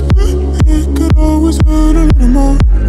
But it could always hurt a little more.